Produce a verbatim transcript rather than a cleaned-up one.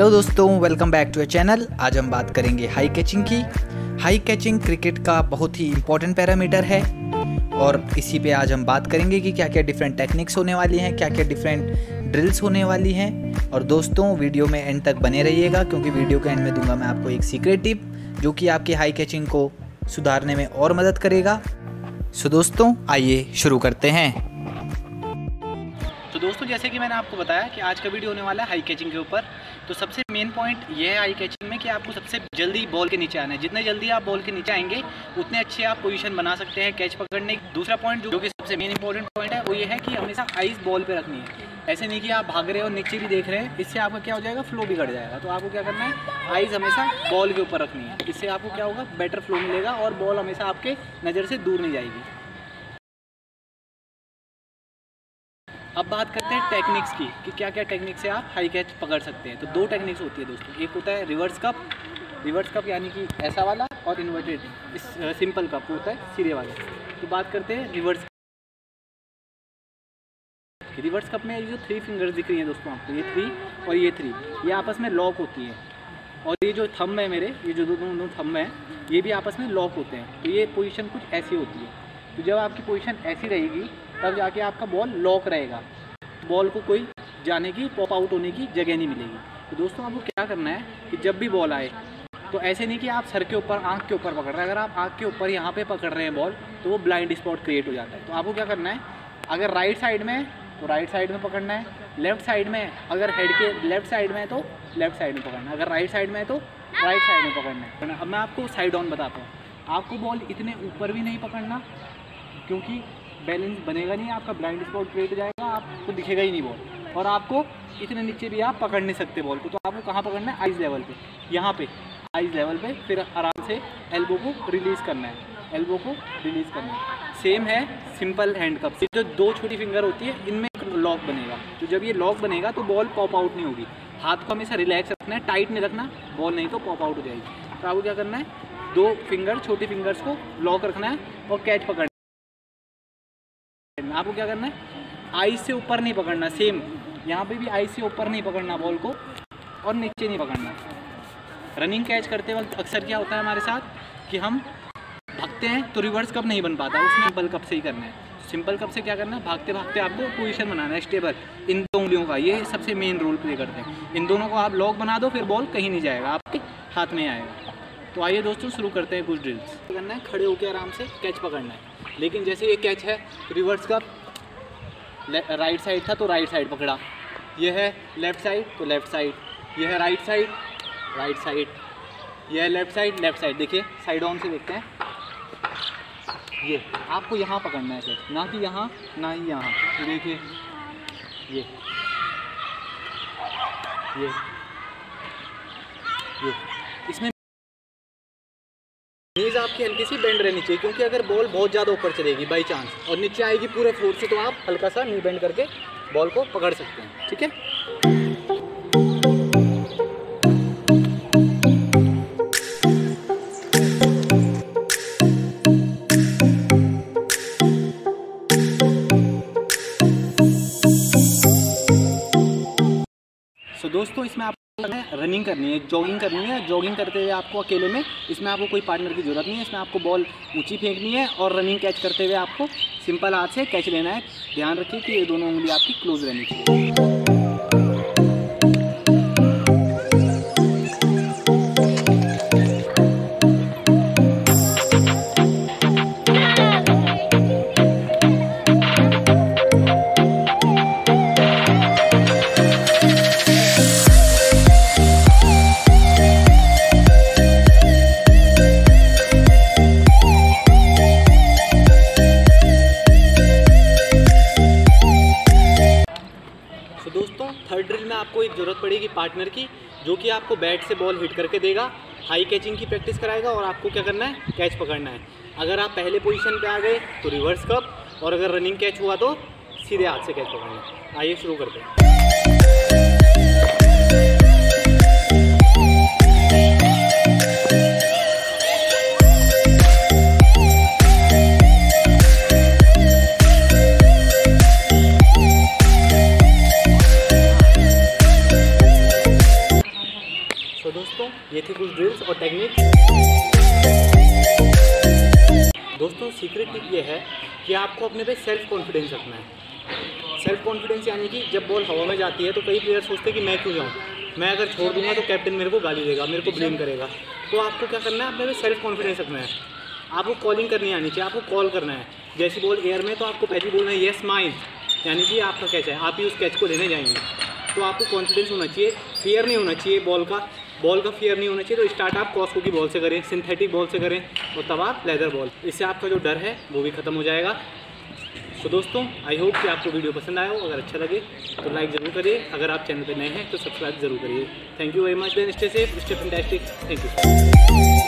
Hello दोस्तों, welcome back to a channel. आज हम बात करेंगे हाई कैचिंग की। हाई कैचिंग क्रिकेट का बहुत ही इम्पॉर्टेंट पैरामीटर है और इसी पे आज हम बात करेंगे कि क्या क्या डिफरेंट टेक्निक्स होने वाली हैं, क्या क्या डिफरेंट ड्रिल्स होने वाली हैं। और दोस्तों वीडियो में एंड तक बने रहिएगा क्योंकि वीडियो के एंड में दूंगा मैं आपको एक सीक्रेट टिप जो कि आपकी हाई कैचिंग को सुधारने में और मदद करेगा। सो दोस्तों आइए शुरू करते हैं। तो दोस्तों जैसे कि मैंने आपको बताया कि आज का वीडियो होने वाला है हाई कैचिंग के ऊपर। तो सबसे मेन पॉइंट यह है हाई कैचिंग में कि आपको सबसे जल्दी बॉल के नीचे आना है। जितने जल्दी आप बॉल के नीचे आएंगे उतने अच्छे आप पोजीशन बना सकते हैं कैच पकड़ने की। दूसरा पॉइंट जो कि सबसे मेन इंपॉर्टेंट पॉइंट है वो ये है कि हमेशा आइज बॉल पर रखनी है। ऐसे नहीं कि आप भाग रहे हो नीचे भी देख रहे हैं, इससे आपका क्या हो जाएगा, फ्लो बिगड़ जाएगा। तो आपको क्या करना है, आइज हमेशा बॉल के ऊपर रखनी है। इससे आपको क्या होगा, बेटर फ्लो मिलेगा और बॉल हमेशा आपके नज़र से दूर नहीं जाएगी। अब बात करते हैं टेक्निक्स की कि क्या क्या टेक्निक से आप हाई कैच पकड़ सकते हैं। तो दो टेक्निक्स होती है दोस्तों, एक होता है रिवर्स कप। रिवर्स कप यानी कि ऐसा वाला, और इन्वर्टेड इस सिंपल कप होता है सीधे वाला। तो बात करते हैं रिवर्स कप। रिवर्स कप में जो थ्री फिंगर्स दिख रही हैं दोस्तों आपको, ये थ्री और ये थ्री, ये आपस में लॉक होती है। और ये जो थंब है मेरे, ये जो दोनों दोनों थंब है, ये भी आपस में लॉक होते हैं। तो ये पोजिशन कुछ ऐसी होती है। तो जब आपकी पोजीशन ऐसी रहेगी तब जाके आपका बॉल लॉक रहेगा, बॉल को कोई जाने की, पॉप आउट होने की जगह नहीं मिलेगी। तो दोस्तों आपको क्या करना है कि जब भी बॉल आए तो ऐसे नहीं कि आप सर के ऊपर, आंख के ऊपर पकड़ रहे हैं। अगर आप आंख के ऊपर यहाँ पे पकड़ रहे हैं बॉल तो वो ब्लाइंड स्पॉट क्रिएट हो जाता है। तो आपको क्या करना है, अगर राइट साइड में है तो राइट साइड में पकड़ना है, लेफ्ट साइड में, अगर हेड के लेफ्ट साइड में है तो लेफ्ट साइड में पकड़ना है, अगर राइट साइड में है तो राइट साइड में पकड़ना है। अब मैं आपको साइड ऑन बताता हूँ। आपको बॉल इतने ऊपर भी नहीं पकड़ना क्योंकि बैलेंस बनेगा नहीं, आपका ब्लाइंड स्पॉट क्रिएट हो जाएगा, आपको दिखेगा ही नहीं बॉल। और आपको इतने नीचे भी आप पकड़ नहीं सकते बॉल को। तो आपको कहाँ पकड़ना है, आइज लेवल पे, यहाँ पे आइज लेवल पे। फिर आराम से एल्बो को रिलीज़ करना है, एल्बो को रिलीज़ करना है। सेम है सिंपल हैंड कप। जो दो छोटी फिंगर होती है इनमें लॉक बनेगा। तो जब ये लॉक बनेगा तो बॉल पॉप आउट नहीं होगी। हाथ को हमेशा रिलैक्स रखना है, टाइट नहीं रखना, बॉल नहीं तो पॉप आउट हो जाएगी। तो आपको क्या करना है, दो फिंगर, छोटी फिंगर्स को लॉक रखना है और कैच पकड़ना है। आपको क्या करना है, आई से ऊपर नहीं पकड़ना। सेम यहाँ पे भी आई से ऊपर नहीं पकड़ना बॉल को, और नीचे नहीं पकड़ना। रनिंग कैच करते वक्त अक्सर क्या होता है हमारे साथ कि हम भागते हैं तो रिवर्स कप नहीं बन पाता, उसमें सिंपल कप से ही करना है। सिंपल कप से क्या करना है, भागते भागते आपको पोजीशन बनाना है स्टेबल। इन दो उंगलियों का ये सबसे मेन रोल प्ले करते हैं। इन दोनों को आप लॉक बना दो फिर बॉल कहीं नहीं जाएगा, आपके हाथ में आएगा। तो आइए दोस्तों शुरू करते हैं कुछ ड्रिल्स। करना है खड़े होकर आराम से कैच पकड़ना है। लेकिन जैसे ये कैच है रिवर्स कप, राइट साइड था तो राइट साइड पकड़ा, यह है लेफ्ट साइड तो लेफ्ट साइड, यह है राइट साइड राइट साइड, यह है लेफ्ट साइड लेफ्ट साइड। देखिए साइड ऑन से देखते हैं, ये आपको यहाँ पकड़ना है कैच, ना कि यहाँ ना ही यहाँ। तो देखिए ये ये ये इसमें नीज आपकी हल्की सी बेंड रहनी चाहिए क्योंकि अगर बॉल बहुत ज़्यादा ऊपर चलेगी बाई चांस और नीचे आएगी पूरे फोर्स से तो आप हल्का सा नी बेंड करके बॉल को पकड़ सकते हैं। ठीक है। सो so, दोस्तों इसमें आप रनिंग करनी है, जॉगिंग करनी है। जॉगिंग करते हुए आपको अकेले में, इसमें आपको कोई पार्टनर की ज़रूरत नहीं है। इसमें आपको बॉल ऊंची फेंकनी है और रनिंग कैच करते हुए आपको सिंपल हाथ से कैच लेना है। ध्यान रखिए कि ये दोनों उंगली आपकी क्लोज रहनी चाहिए। थर्ड ड्रिल में आपको एक ज़रूरत पड़ेगी पार्टनर की, जो कि आपको बैट से बॉल हिट करके देगा, हाई कैचिंग की प्रैक्टिस कराएगा और आपको क्या करना है, कैच पकड़ना है। अगर आप पहले पोजीशन पे आ गए तो रिवर्स कप, और अगर रनिंग कैच हुआ तो सीधे हाथ से कैच पकड़ना है। आइए शुरू करते हैं। ये थी कुछ ड्रिल्स और टेक्निक। दोस्तों सीक्रेट टिप ये है कि आपको अपने पे सेल्फ कॉन्फिडेंस रखना है। सेल्फ कॉन्फिडेंस यानी कि जब बॉल हवा में जाती है तो कई प्लेयर सोचते हैं कि मैं क्यों जाऊँ, मैं अगर छोड़ दूंगा तो कैप्टन मेरे को गाली देगा, मेरे को ब्लेम करेगा। तो आपको क्या करना है, अपने पे सेल्फ कॉन्फिडेंस रखना है। आपको कॉलिंग करनी आनी चाहिए, आपको कॉल करना है। जैसी बॉल एयर में तो आपको पहली बोलना है येस माइन, यानी कि आपका कैच है, आप ही उस कैच को लेने जाएंगे। तो आपको कॉन्फिडेंस होना चाहिए, फियर नहीं होना चाहिए, बॉल का बॉल का फियर नहीं होना चाहिए। तो स्टार्ट आप कॉस्को की बॉल से करें, सिंथेटिक बॉल से करें और तब आप लेदर बॉल, इससे आपका जो डर है वो भी ख़त्म हो जाएगा। तो दोस्तों आई होप कि आपको वीडियो पसंद आया हो। अगर अच्छा लगे तो लाइक ज़रूर करिए, अगर आप चैनल पर नए हैं तो सब्सक्राइब ज़रूर करिए। Thank you very much, then stay safe, stay fantastic, thank you.